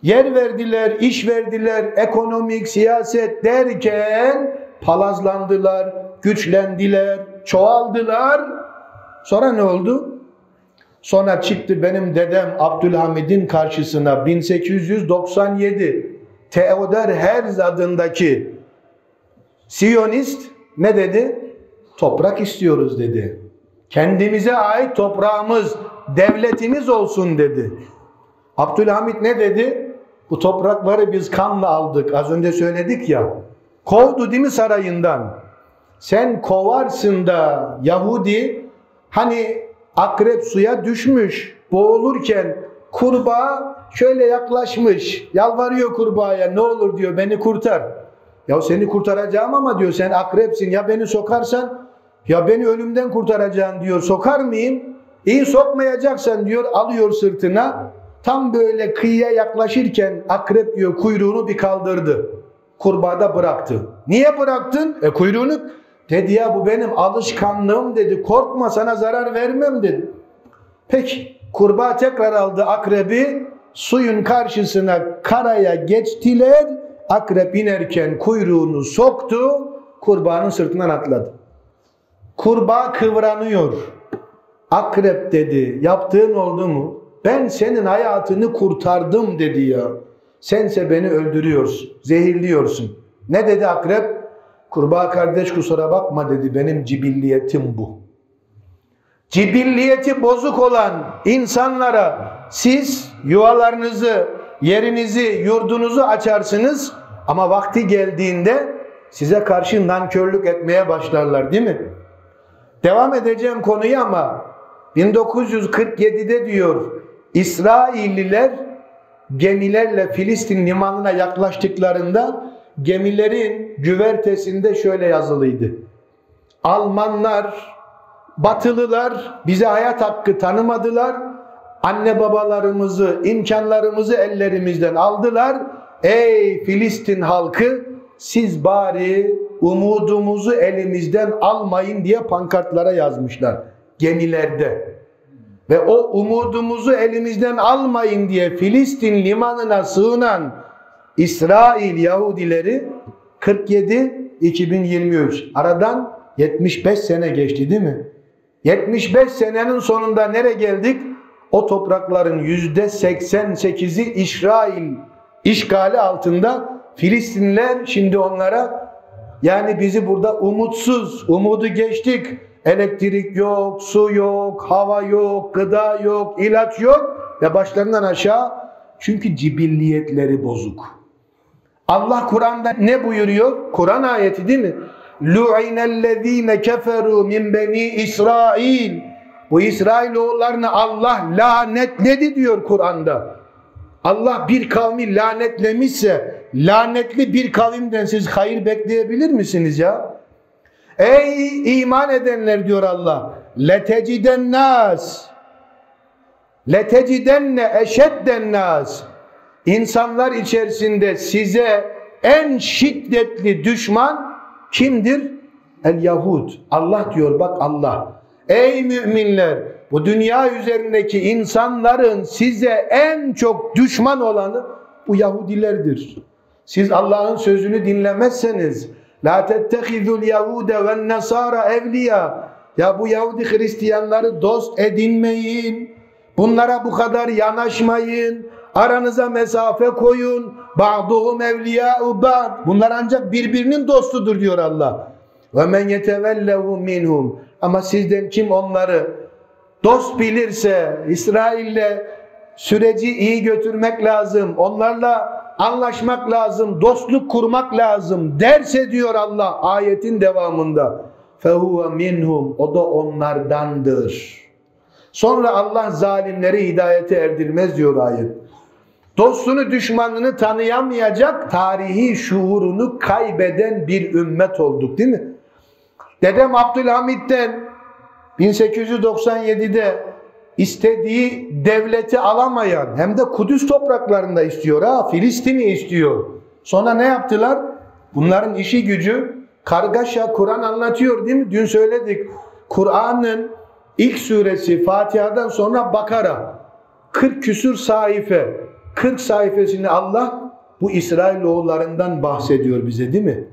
Yer verdiler, iş verdiler, ekonomik, siyaset derken palazlandılar, güçlendiler, çoğaldılar. Sonra ne oldu? Sonra çıktı benim dedem Abdülhamid'in karşısına bin sekiz yüz doksan yedi Theodor Herzl adındaki Siyonist ne dedi? Toprak istiyoruz dedi. Kendimize ait toprağımız, devletimiz olsun dedi. Abdülhamid ne dedi? Bu toprakları biz kanla aldık. Az önce söyledik ya. Kovdu değil mi sarayından? Sen kovarsın da Yahudi, hani akrep suya düşmüş, boğulurken kurbağa şöyle yaklaşmış, yalvarıyor kurbağaya, ne olur diyor beni kurtar. Ya seni kurtaracağım ama diyor, sen akrepsin, ya beni sokarsan, ya beni ölümden kurtaracaksın diyor. Sokar mıyım? İyi, sokmayacaksan diyor, alıyor sırtına. Tam böyle kıyıya yaklaşırken akrep diyor kuyruğunu bir kaldırdı. Kurbağa da bıraktı. Niye bıraktın? E kuyruğunu. Dedi ya bu benim alışkanlığım dedi. Korkma, sana zarar vermem dedi. Peki kurbağa tekrar aldı akrebi. Suyun karşısına, karaya geçtiler. Akrep inerken kuyruğunu soktu. Kurbağanın sırtından atladı. Kurbağa kıvranıyor. Akrep dedi, yaptığın oldu mu? Ben senin hayatını kurtardım dedi ya. Sense beni öldürüyorsun, zehirliyorsun. Ne dedi akrep? Kurbağa kardeş kusura bakma dedi, benim cibilliyetim bu. Cibilliyeti bozuk olan insanlara siz yuvalarınızı, yerinizi, yurdunuzu açarsınız. Ama vakti geldiğinde size karşı nankörlük etmeye başlarlar, değil mi? Devam edeceğim konuyu ama bin dokuz yüz kırk yedi'de diyor İsrailliler gemilerle Filistin limanına yaklaştıklarında gemilerin güvertesinde şöyle yazılıydı. Almanlar, Batılılar bize hayat hakkı tanımadılar. Anne babalarımızı, imkanlarımızı ellerimizden aldılar. Ey Filistin halkı, siz bari umudumuzu elimizden almayın diye pankartlara yazmışlar gemilerde. Ve o umudumuzu elimizden almayın diye Filistin limanına sığınan İsrail Yahudileri kırk yedi iki bin yirmi üç aradan yetmiş beş sene geçti, değil mi? yetmiş beş senenin sonunda nereye geldik? O toprakların yüzde seksen sekizi İsrail işgali altında. Filistinler şimdi onlara, yani bizi burada umutsuz, umudu geçtik, elektrik yok, su yok, hava yok, gıda yok, ilaç yok ve başlarından aşağı. Çünkü cibilliyetleri bozuk. Allah Kur'an'da ne buyuruyor? Kur'an ayeti değil mi? لُعِنَ الَّذ۪ينَ كَفَرُوا مِنْ بَن۪ي İsrail. Bu İsrailoğullarına Allah lanetledi diyor Kur'an'da. Allah bir kavmi lanetlemişse, lanetli bir kavimden siz hayır bekleyebilir misiniz ya? Ey iman edenler diyor Allah. لَتَجِدَنَّاسِ لَتَجِدَنَّ اَشَدَّنَّاسِ İnsanlar içerisinde size en şiddetli düşman kimdir? El Yahud. Allah diyor, bak Allah. Ey müminler, bu dünya üzerindeki insanların size en çok düşman olanı bu Yahudilerdir. Siz Allah'ın sözünü dinlemezseniz la tettehizul yahude ven nasara evliya. Ya bu Yahudi Hristiyanları dost edinmeyin. Bunlara bu kadar yanaşmayın. Aranıza mesafe koyun. Ba'duhum evliya'u ba'd. Bunlar ancak birbirinin dostudur diyor Allah. Ve men yetevellehu minhum. Ama sizden kim onları dost bilirse, İsrail'le süreci iyi götürmek lazım, onlarla anlaşmak lazım, dostluk kurmak lazım derse diyor Allah ayetin devamında. Fehuve minhum. O da onlardandır. Sonra Allah zalimleri hidayete erdirmez diyor ayet. Dostunu, düşmanını tanıyamayacak, tarihi şuurunu kaybeden bir ümmet olduk değil mi? Dedem Abdülhamid'den bin sekiz yüz doksan yedi'de istediği devleti alamayan, hem de Kudüs topraklarında istiyor, ha, Filistin'i istiyor. Sonra ne yaptılar? Bunların işi gücü kargaşa. Kur'an anlatıyor değil mi? Dün söyledik. Kur'an'ın ilk suresi Fatiha'dan sonra Bakara, kırk küsur sayfa, kırk sayfasını Allah bu İsrailoğullarından bahsediyor bize değil mi?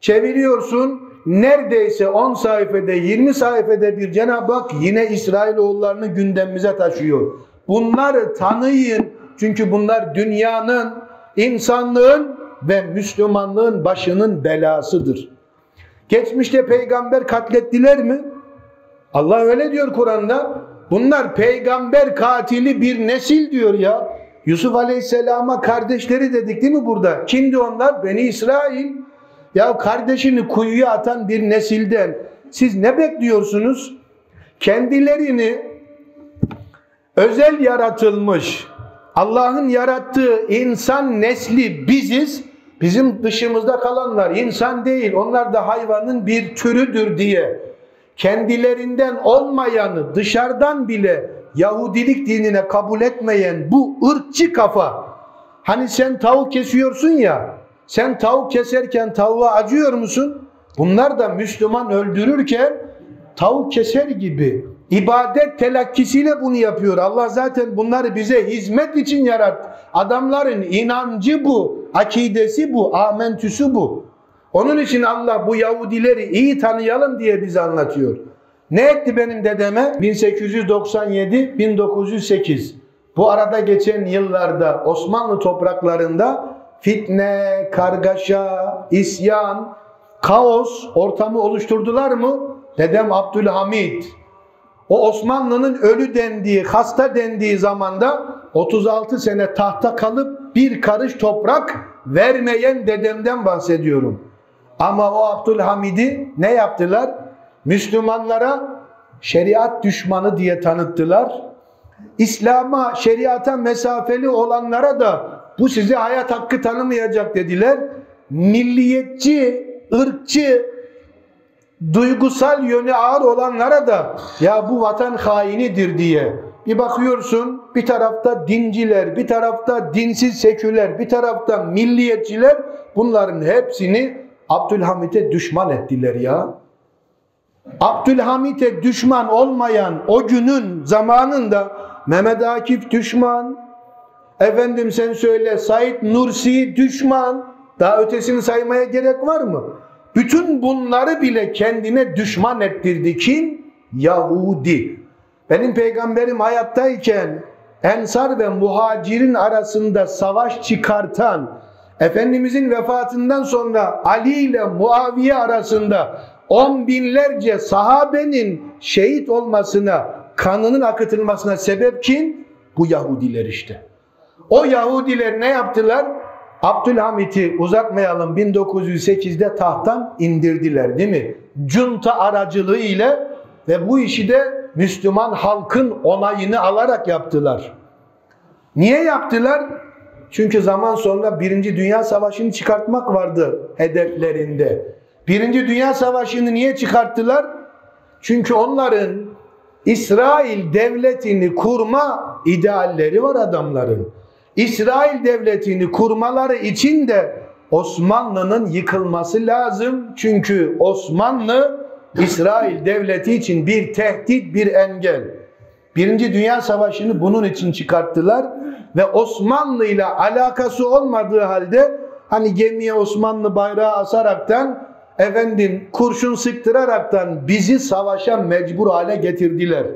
Çeviriyorsun, neredeyse on sayfede, yirmi sayfede bir Cenab-ı Hak yine İsrailoğullarını gündemimize taşıyor. Bunları tanıyın, çünkü bunlar dünyanın, insanlığın ve Müslümanlığın başının belasıdır. Geçmişte peygamber katlettiler mi? Allah öyle diyor Kur'an'da. Bunlar peygamber katili bir nesil diyor ya. Yusuf Aleyhisselam'a kardeşleri dedik değil mi burada? Kimdi onlar? Beni İsrail. Ya kardeşini kuyuya atan bir nesilden siz ne bekliyorsunuz? Kendilerini özel yaratılmış, Allah'ın yarattığı insan nesli biziz, bizim dışımızda kalanlar insan değil, onlar da hayvanın bir türüdür diye kendilerinden olmayanı dışarıdan bile Yahudilik dinine kabul etmeyen bu ırkçı kafa, hani sen tavuk kesiyorsun ya, sen tavuk keserken tavuğa acıyor musun? Bunlar da Müslüman öldürürken tavuk keser gibi ibadet telakkisiyle bunu yapıyor. Allah zaten bunları bize hizmet için yarattı. Adamların inancı bu, akidesi bu, amentüsü bu. Onun için Allah bu Yahudileri iyi tanıyalım diye bize anlatıyor. Ne etti benim dedeme? bin sekiz yüz doksan yedi bin dokuz yüz sekiz. Bu arada geçen yıllarda Osmanlı topraklarında fitne, kargaşa, isyan, kaos ortamı oluşturdular mı? Dedem Abdülhamid, o Osmanlı'nın ölü dendiği, hasta dendiği zamanda otuz altı sene tahta kalıp bir karış toprak vermeyen dedemden bahsediyorum. Ama o Abdülhamid'i ne yaptılar? Müslümanlara şeriat düşmanı diye tanıttılar. İslam'a, şeriata mesafeli olanlara da bu size hayat hakkı tanımayacak dediler. Milliyetçi, ırkçı, duygusal yönü ağır olanlara da ya bu vatan hainidir diye. Bir bakıyorsun bir tarafta dinciler, bir tarafta dinsiz seküler, bir tarafta milliyetçiler, bunların hepsini Abdülhamid'e düşman ettiler ya. Abdülhamid'e düşman olmayan o günün zamanında Mehmet Akif düşman, efendim sen söyle Said Nursi düşman, daha ötesini saymaya gerek var mı? Bütün bunları bile kendine düşman ettirdi. Kim? Yahudi. Benim peygamberim hayattayken Ensar ve Muhacir'in arasında savaş çıkartan, Efendimizin vefatından sonra Ali ile Muaviye arasında on binlerce sahabenin şehit olmasına, kanının akıtılmasına sebep kim? Bu Yahudiler işte. O Yahudiler ne yaptılar? Abdülhamit'i uzatmayalım, bin dokuz yüz sekizde tahttan indirdiler değil mi? Junta aracılığı ile ve bu işi de Müslüman halkın onayını alarak yaptılar. Niye yaptılar? Çünkü zaman sonra Birinci Dünya Savaşı'nı çıkartmak vardı hedeflerinde. Birinci Dünya Savaşı'nı niye çıkarttılar? Çünkü onların İsrail devletini kurma idealleri var adamların. İsrail devletini kurmaları için de Osmanlı'nın yıkılması lazım. Çünkü Osmanlı İsrail devleti için bir tehdit, bir engel. Birinci Dünya Savaşı'nı bunun için çıkarttılar ve Osmanlı ile alakası olmadığı halde hani gemiye Osmanlı bayrağı asaraktan, efendim kurşun sıktıraraktan bizi savaşa mecbur hale getirdiler.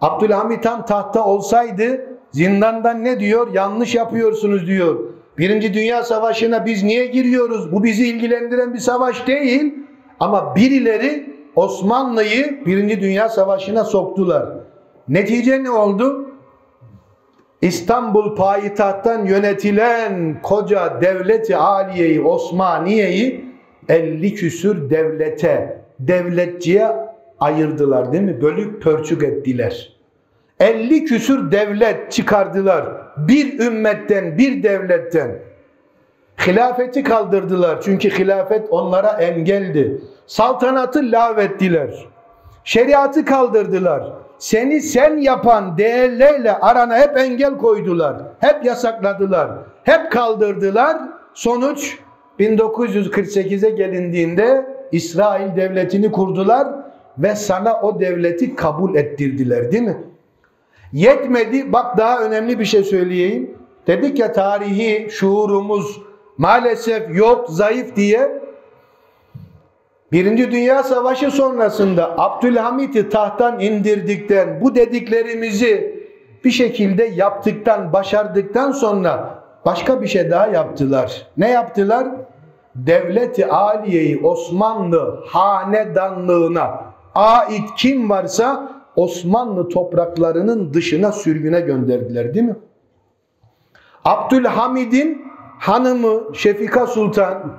Abdülhamit Han tahtta olsaydı zindandan ne diyor? Yanlış yapıyorsunuz diyor. Birinci Dünya Savaşı'na biz niye giriyoruz? Bu bizi ilgilendiren bir savaş değil. Ama birileri Osmanlı'yı Birinci Dünya Savaşı'na soktular. Netice ne oldu? İstanbul payitahttan yönetilen koca devleti aliyeyi, Osmaniye'yi elli küsür devlete, devletçiye ayırdılar değil mi? Bölük pörçük ettiler. elli küsür devlet çıkardılar. Bir ümmetten, bir devletten. Hilafeti kaldırdılar. Çünkü hilafet onlara engeldi. Saltanatı lağvettiler. Şeriatı kaldırdılar. Seni sen yapan değerlerle arana hep engel koydular. Hep yasakladılar. Hep kaldırdılar. Sonuç, bin dokuz yüz kırk sekize gelindiğinde İsrail devletini kurdular ve sana o devleti kabul ettirdiler değil mi? Yetmedi, bak daha önemli bir şey söyleyeyim. Dedik ya, tarihi şuurumuz maalesef yok, zayıf diye. Birinci Dünya Savaşı sonrasında Abdülhamit'i tahttan indirdikten, bu dediklerimizi bir şekilde yaptıktan, başardıktan sonra başka bir şey daha yaptılar. Ne yaptılar? Devlet-i Aliye'yi Osmanlı hanedanlığına ait kim varsa Osmanlı topraklarının dışına sürgüne gönderdiler değil mi? Abdülhamid'in hanımı Şefika Sultan,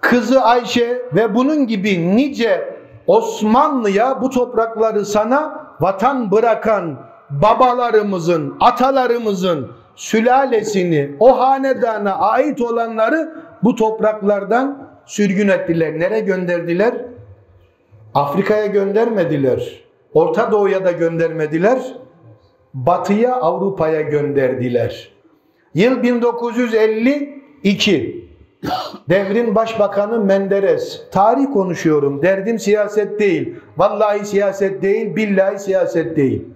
kızı Ayşe ve bunun gibi nice Osmanlı'ya bu toprakları sana vatan bırakan babalarımızın, atalarımızın sülalesini, o hanedana ait olanları bu topraklardan sürgün ettiler. Nereye gönderdiler? Afrika'ya göndermediler. Orta Doğu'ya da göndermediler. Batı'ya, Avrupa'ya gönderdiler. Yıl bin dokuz yüz elli iki. Devrin başbakanı Menderes. Tarih konuşuyorum. Derdim siyaset değil. Vallahi siyaset değil. Billahi siyaset değil.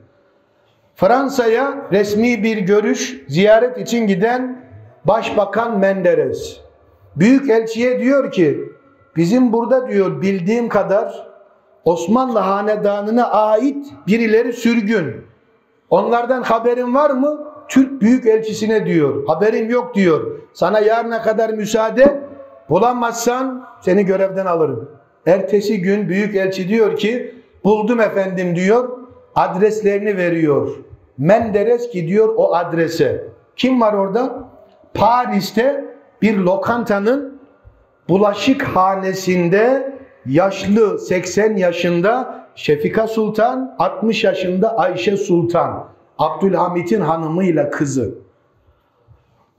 Fransa'ya resmi bir görüş, ziyaret için giden Başbakan Menderes. Büyükelçiye diyor ki, bizim burada diyor bildiğim kadar Osmanlı hanedanına ait birileri sürgün. Onlardan haberin var mı? Türk Büyükelçisi'ne diyor. Haberim yok diyor. Sana yarına kadar müsaade, bulamazsan seni görevden alırım. Ertesi gün Büyükelçi diyor ki, buldum efendim diyor. Adreslerini veriyor. Menderes gidiyor o adrese. Kim var orada? Paris'te bir lokantanın bulaşıkhanesinde yaşlı seksen yaşında Şefika Sultan, altmış yaşında Ayşe Sultan, Abdülhamit'in hanımıyla kızı.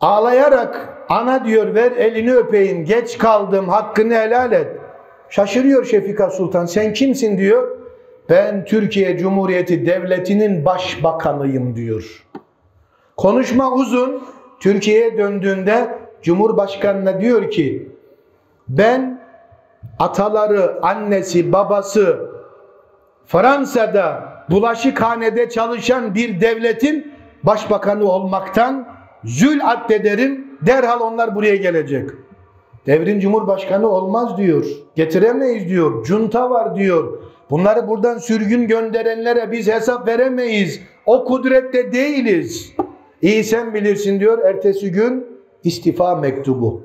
Ağlayarak, ana diyor, ver elini öpeyim, geç kaldım, hakkını helal et. Şaşırıyor Şefika Sultan, sen kimsin diyor. Ben Türkiye Cumhuriyeti Devleti'nin başbakanıyım diyor. Konuşma uzun. Türkiye'ye döndüğünde Cumhurbaşkanı'na diyor ki, ben ataları, annesi, babası Fransa'da bulaşıkhanede çalışan bir devletin başbakanı olmaktan zül addederim. Derhal onlar buraya gelecek. Devrin Cumhurbaşkanı olmaz diyor. Getiremeyiz diyor. Junta var diyor. Bunları buradan sürgün gönderenlere biz hesap veremeyiz. O kudrette değiliz. İyi sen bilirsin diyor. Ertesi gün istifa mektubu.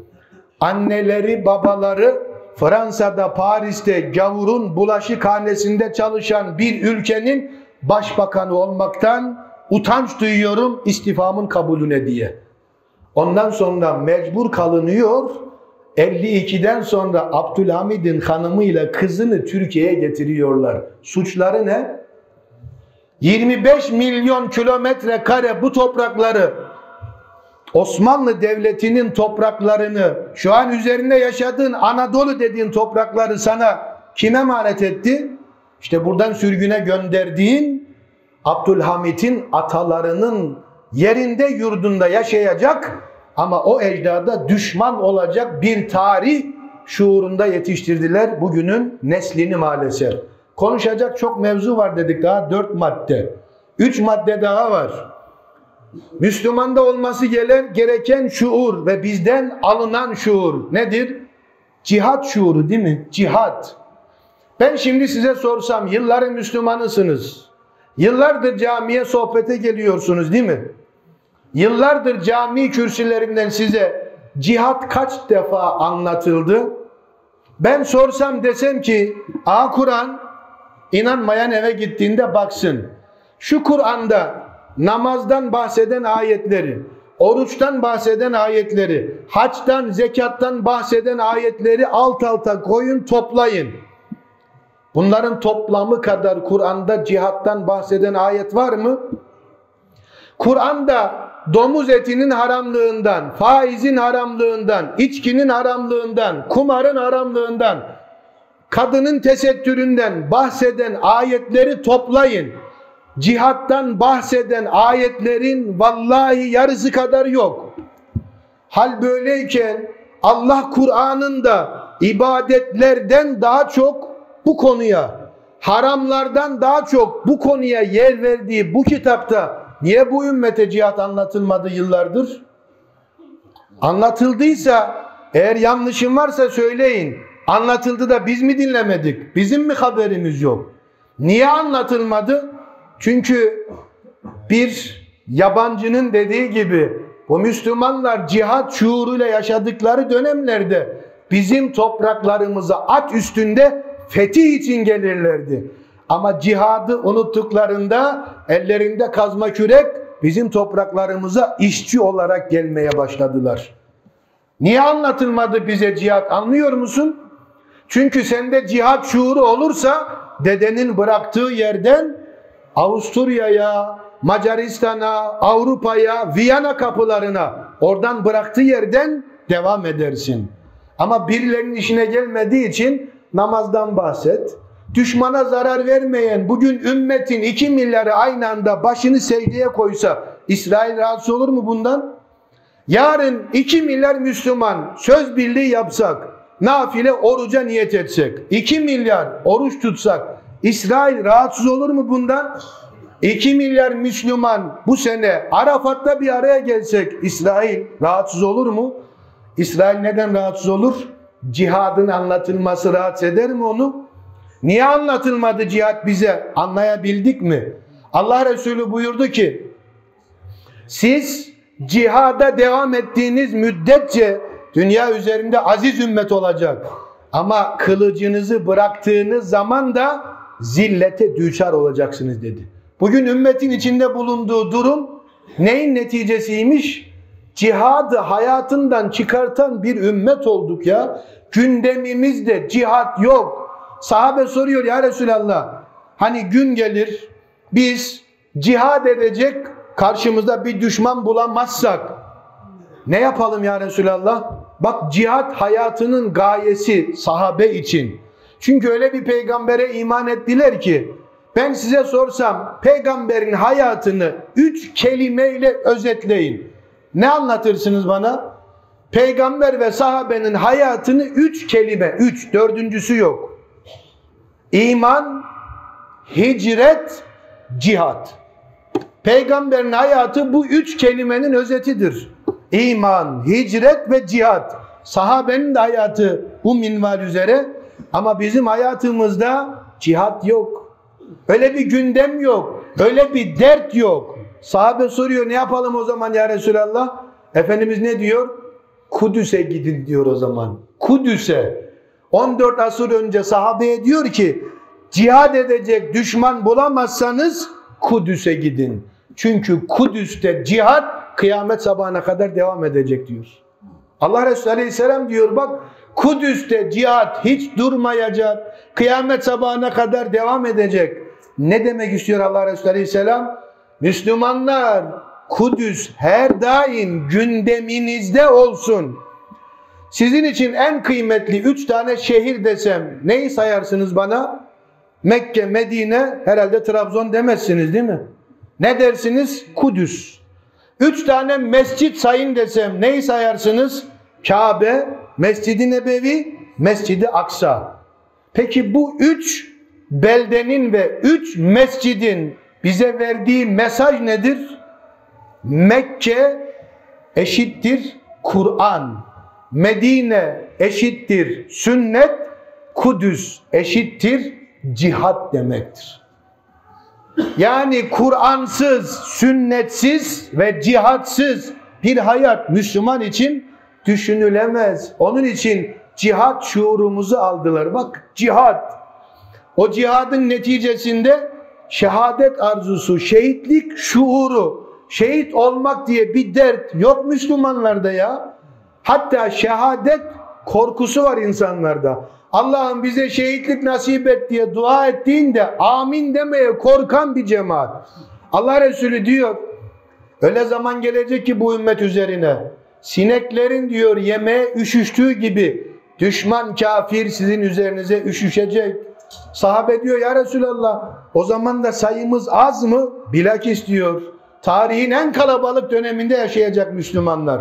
Anneleri, babaları Fransa'da, Paris'te gavurun bulaşıkhanesinde çalışan bir ülkenin başbakanı olmaktan utanç duyuyorum, istifamın kabulüne diye. Ondan sonra mecbur kalınıyor. elli ikiden sonra Abdülhamid'in hanımıyla kızını Türkiye'ye getiriyorlar. Suçları ne? yirmi beş milyon kilometre kare bu toprakları, Osmanlı Devleti'nin topraklarını, şu an üzerinde yaşadığın Anadolu dediğin toprakları sana kim emanet etti? İşte buradan sürgüne gönderdiğin Abdülhamid'in atalarının yerinde yurdunda yaşayacak ama o ecdada düşman olacak bir tarih şuurunda yetiştirdiler bugünün neslini maalesef. Konuşacak çok mevzu var dedik, daha dört madde. Üç madde daha var. Müslümanda olması gereken şuur ve bizden alınan şuur nedir? Cihat şuuru değil mi? Cihat. Ben şimdi size sorsam, yılların Müslümanısınız. Yıllardır camiye sohbete geliyorsunuz değil mi? Yıllardır cami kürsülerinden size cihat kaç defa anlatıldı? Ben sorsam desem ki, a Kur'an, inanmayan eve gittiğinde baksın. Şu Kur'an'da namazdan bahseden ayetleri, oruçtan bahseden ayetleri, haçtan, zekattan bahseden ayetleri alt alta koyun, toplayın. Bunların toplamı kadar Kur'an'da cihattan bahseden ayet var mı? Kur'an'da domuz etinin haramlığından, faizin haramlığından, içkinin haramlığından, kumarın haramlığından, kadının tesettüründen bahseden ayetleri toplayın. Cihattan bahseden ayetlerin vallahi yarısı kadar yok. Hal böyleyken Allah Kur'an'ın da ibadetlerden daha çok bu konuya, haramlardan daha çok bu konuya yer verdiği bu kitapta niye bu ümmete cihat anlatılmadı yıllardır? Anlatıldıysa, eğer yanlışım varsa söyleyin. Anlatıldı da biz mi dinlemedik? Bizim mi haberimiz yok? Niye anlatılmadı? Çünkü bir yabancının dediği gibi bu Müslümanlar cihat şuuruyla yaşadıkları dönemlerde bizim topraklarımıza at üstünde fetih için gelirlerdi. Ama cihadı unuttuklarında ellerinde kazma kürek bizim topraklarımıza işçi olarak gelmeye başladılar. Niye anlatılmadı bize cihat, anlıyor musun? Çünkü sende cihat şuuru olursa dedenin bıraktığı yerden Avusturya'ya, Macaristan'a, Avrupa'ya, Viyana kapılarına, oradan bıraktığı yerden devam edersin. Ama birilerinin işine gelmediği için namazdan bahset. Düşmana zarar vermeyen, bugün ümmetin iki milyarı aynı anda başını secdeye koysa İsrail rahatsız olur mu bundan? Yarın iki milyar Müslüman söz birliği yapsak, nafile oruca niyet etsek, iki milyar oruç tutsak İsrail rahatsız olur mu bundan? iki milyar Müslüman bu sene Arafat'ta bir araya gelsek İsrail rahatsız olur mu? İsrail neden rahatsız olur? Cihadın anlatılması rahatsız eder mi onu? Niye anlatılmadı cihat bize? Anlayabildik mi? Allah Resulü buyurdu ki, siz cihada devam ettiğiniz müddetçe dünya üzerinde aziz ümmet olacak. Ama kılıcınızı bıraktığınız zaman da zillete düçar olacaksınız dedi. Bugün ümmetin içinde bulunduğu durum neyin neticesiymiş? Cihadı hayatından çıkartan bir ümmet olduk ya. Gündemimizde cihat yok. Sahabe soruyor ya Resulallah, hani gün gelir biz cihad edecek karşımızda bir düşman bulamazsak ne yapalım ya Resulallah? Bak, cihat hayatının gayesi sahabe için. Çünkü öyle bir peygambere iman ettiler ki, ben size sorsam peygamberin hayatını üç kelimeyle özetleyin. Ne anlatırsınız bana? Peygamber ve sahabenin hayatını üç kelime, üç, dördüncüsü yok. İman, hicret, cihat. Peygamberin hayatı bu üç kelimenin özetidir. İman, hicret ve cihat. Sahabenin de hayatı bu minval üzere. Ama bizim hayatımızda cihat yok. Öyle bir gündem yok. Öyle bir dert yok. Sahabe soruyor, ne yapalım o zaman ya Resulallah? Efendimiz ne diyor? Kudüs'e gidin diyor o zaman. Kudüs'e. on dört asır önce sahabeye diyor ki, cihad edecek düşman bulamazsanız Kudüs'e gidin. Çünkü Kudüs'te cihat kıyamet sabahına kadar devam edecek diyor. Allah Resulü Aleyhisselam diyor bak, Kudüs'te cihat hiç durmayacak, kıyamet sabahına kadar devam edecek. Ne demek istiyor Allah Resulü Aleyhisselam? Müslümanlar, Kudüs her daim gündeminizde olsun. Sizin için en kıymetli üç tane şehir desem neyi sayarsınız bana? Mekke, Medine, herhalde Trabzon demezsiniz değil mi? Ne dersiniz? Kudüs. Üç tane mescit sayın desem neyi sayarsınız? Kabe, Mescid-i Nebevi, Mescid-i Aksa. Peki bu üç beldenin ve üç mescidin bize verdiği mesaj nedir? Mekke eşittir Kur'an, Medine eşittir sünnet, Kudüs eşittir cihat demektir. Yani Kur'ansız, sünnetsiz ve cihatsız bir hayat Müslüman için düşünülemez. Onun için cihat şuurumuzu aldılar. Bak cihat. O cihadın neticesinde şehadet arzusu, şehitlik şuuru, şehit olmak diye bir dert yok Müslümanlarda ya. Hatta şehadet korkusu var insanlarda. Allah'ım bize şehitlik nasip et diye dua ettiğinde amin demeye korkan bir cemaat. Allah Resulü diyor, öyle zaman gelecek ki bu ümmet üzerine, sineklerin diyor yemeğe üşüştüğü gibi düşman kafir sizin üzerinize üşüşecek. Sahabe diyor ya Resulallah, o zaman da sayımız az mı? Bilakis diyor, tarihin en kalabalık döneminde yaşayacak Müslümanlar.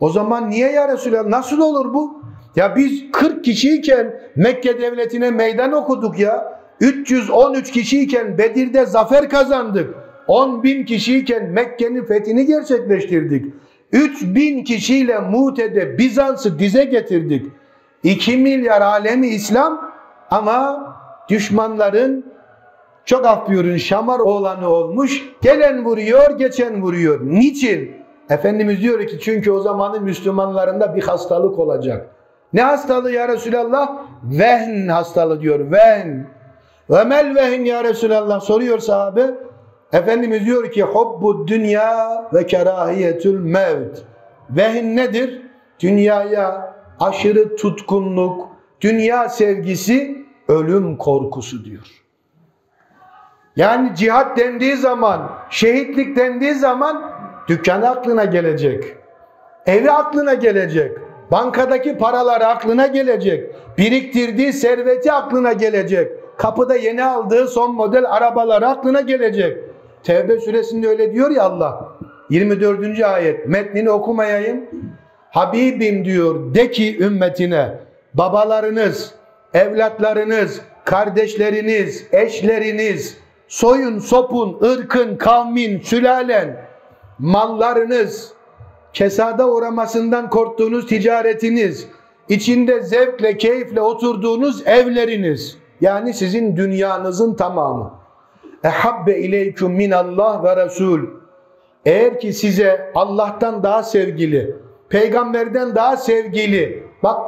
O zaman niye ya Resulallah, nasıl olur bu? Ya biz kırk kişiyken Mekke devletine meydan okuduk ya. üç yüz on üç kişiyken Bedir'de zafer kazandık. on bin kişiyken Mekke'nin fethini gerçekleştirdik. üç bin kişiyle Mu'te'de Bizans'ı dize getirdik. iki milyar alemi İslam, ama düşmanların çok affıyorun şamar oğlanı olmuş. Gelen vuruyor, geçen vuruyor. Niçin? Efendimiz diyor ki çünkü o zamanın Müslümanlarında bir hastalık olacak. Ne hastalığı ya Resulallah? Vehn hastalığı diyor. Vehn. Ve mel vehn ya Resulallah, soruyor sahabe. Efendimiz diyor ki hubbu dünya ve kerahiyetül mevt. Vehn nedir? Dünyaya aşırı tutkunluk, dünya sevgisi, ölüm korkusu diyor. Yani cihat dendiği zaman, şehitlik dendiği zaman dükkanı aklına gelecek. Evi aklına gelecek. Bankadaki paralar aklına gelecek. Biriktirdiği serveti aklına gelecek. Kapıda yeni aldığı son model arabalar aklına gelecek. Tevbe suresinde öyle diyor ya Allah. yirmi dördüncü ayet. Metnini okumayayım. Habibim diyor, de ki ümmetine, babalarınız, evlatlarınız, kardeşleriniz, eşleriniz, soyun, sopun, ırkın, kavmin, sülalen, mallarınız, kesada uğramasından korktuğunuz ticaretiniz, içinde zevkle, keyifle oturduğunuz evleriniz, yani sizin dünyanızın tamamı. Ehabbe ileyküm minallah ve Resul. Eğer ki size Allah'tan daha sevgili, peygamberden daha sevgili, bak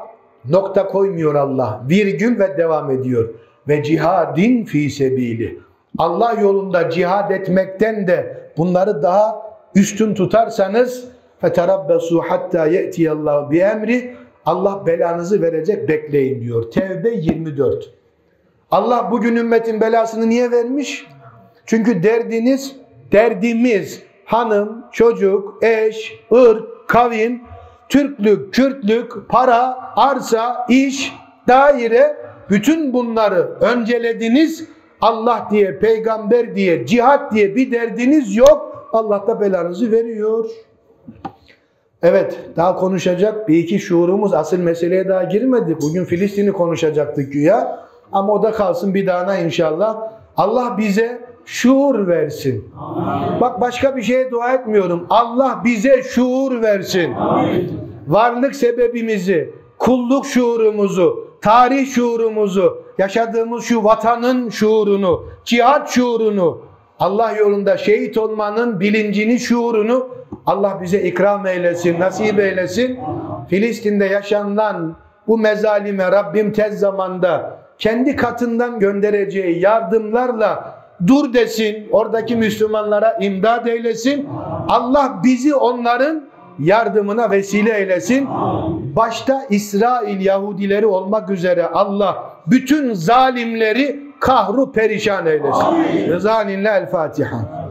nokta koymuyor Allah, virgül ve devam ediyor. Ve cihadin fi sebili. Allah yolunda cihad etmekten de bunları daha üstün tutarsanız, فَتَرَبَّسُوا حَتَّى يَأْتِيَ اللّٰهُ بِاَمْرِ, Allah belanızı verecek, bekleyin diyor. Tevbe yirmi dört. Allah bugün ümmetin belasını niye vermiş? Çünkü derdiniz, derdimiz, hanım, çocuk, eş, ırk, kavim, Türklük, Kürtlük, para, arsa, iş, daire, bütün bunları öncelediniz. Allah diye, peygamber diye, cihat diye bir derdiniz yok. Allah da belanızı veriyor. Evet, daha konuşacak bir iki şuurumuz, asıl meseleye daha girmedik. Bugün Filistin'i konuşacaktık güya. Ama o da kalsın bir dahana inşallah. Allah bize şuur versin. Amin. Bak başka bir şeye dua etmiyorum. Allah bize şuur versin. Amin. Varlık sebebimizi, kulluk şuurumuzu, tarih şuurumuzu, yaşadığımız şu vatanın şuurunu, cihat şuurunu, Allah yolunda şehit olmanın bilincini, şuurunu Allah bize ikram eylesin, nasip eylesin. Filistin'de yaşanan bu mezalime Rabbim tez zamanda kendi katından göndereceği yardımlarla dur desin, oradaki Müslümanlara imdad eylesin. Allah bizi onların yardımına vesile eylesin. Başta İsrail Yahudileri olmak üzere Allah bütün zalimleri kahru perişan eylesin. Rızaninle El Fatiha.